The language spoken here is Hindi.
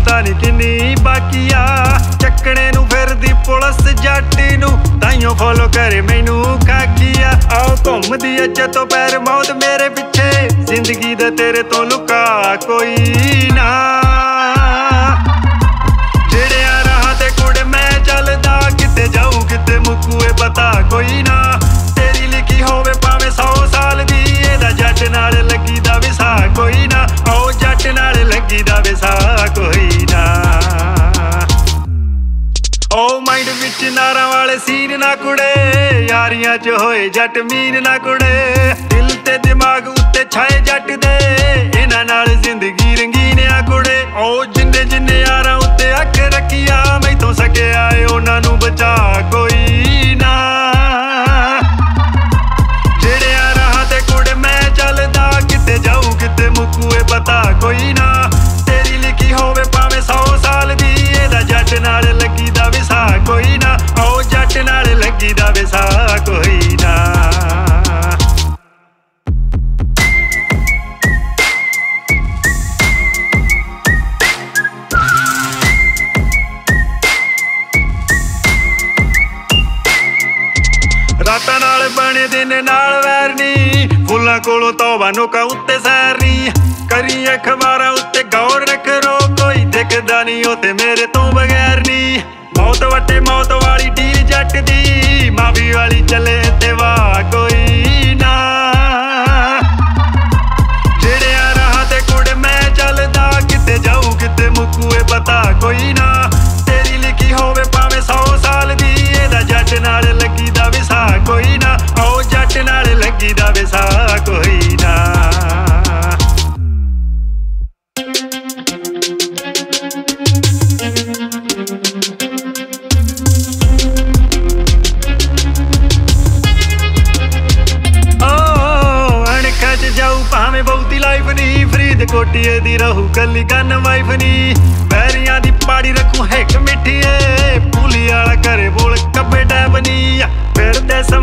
पता नहीं किन्नी बाकिया चकने नू फिर दी पुलिस जाटी नू ताइयों फॉलो करे मैनू काकिया। आओ घूमदी अज तो पैर मौत मेरे पिछे जिंदगी दा तेरे तो लुका कोई ना। जेड़े राह ते कुड़े मैं चलदा किते जाऊं किते मुकूए पता कोई ना। तेरी लिखी होवे पावे 100 साल दी एदा जट नाल लगी दा विसा कोई ना। आओ जट नाल लगी दा विसा कोई ना। ओ माइंड विच नारा वाले सीन ना कुड़े यारियां च होए जट मीन ना कुड़े। दिल ते दिमाग उत्ते छाए जट दे इना नाल जिंदगी रंगीन आ कुड़े। ओ जिन्ने जिन्ने यारा उत्ते अख रखिया मैं तो सके आए उन्हां नू बचा कोई ना। जेड़े राह ते कुड़े मैं चलदा किते जाऊं किते मुकूए पता कोई ना। तेरी लिखी होवे पावे 100 साल दी एदा जट नाल लगी दा विसा कोई ना। आओ जट नाल लगी दा विसा कोई ना। रातां नाल बने दिन नाल वैर नी फुल्लां कोलों तौबा नोकां उत्ते सैर नी। करी अखबारां उत्ते गौर रखो कोई दिखदा नी उत्ते मेरे तो बगैर नी। मौत वटे मौत वाली डील जट दी मावी वाली चले ते वाह कोई ना। जेड़े राह ते कुड़े मैं चलदा किते जाऊं किते मुकूए पता कोई ना। तेरी लिखी होवे पावे 100 साल दी एदा जट नाल लगी दा विसा कोई ना। आओ जट नाल लगी दा विसा कोई ना। भावे बहुती लाइफ नी फरीद कोटिए दी रहू कली गन वाइफ नी। बैरिया दी पाड़ी रखू हेक मिठीए पूली आला करे बोल कब्बे टैब नी। फिर दे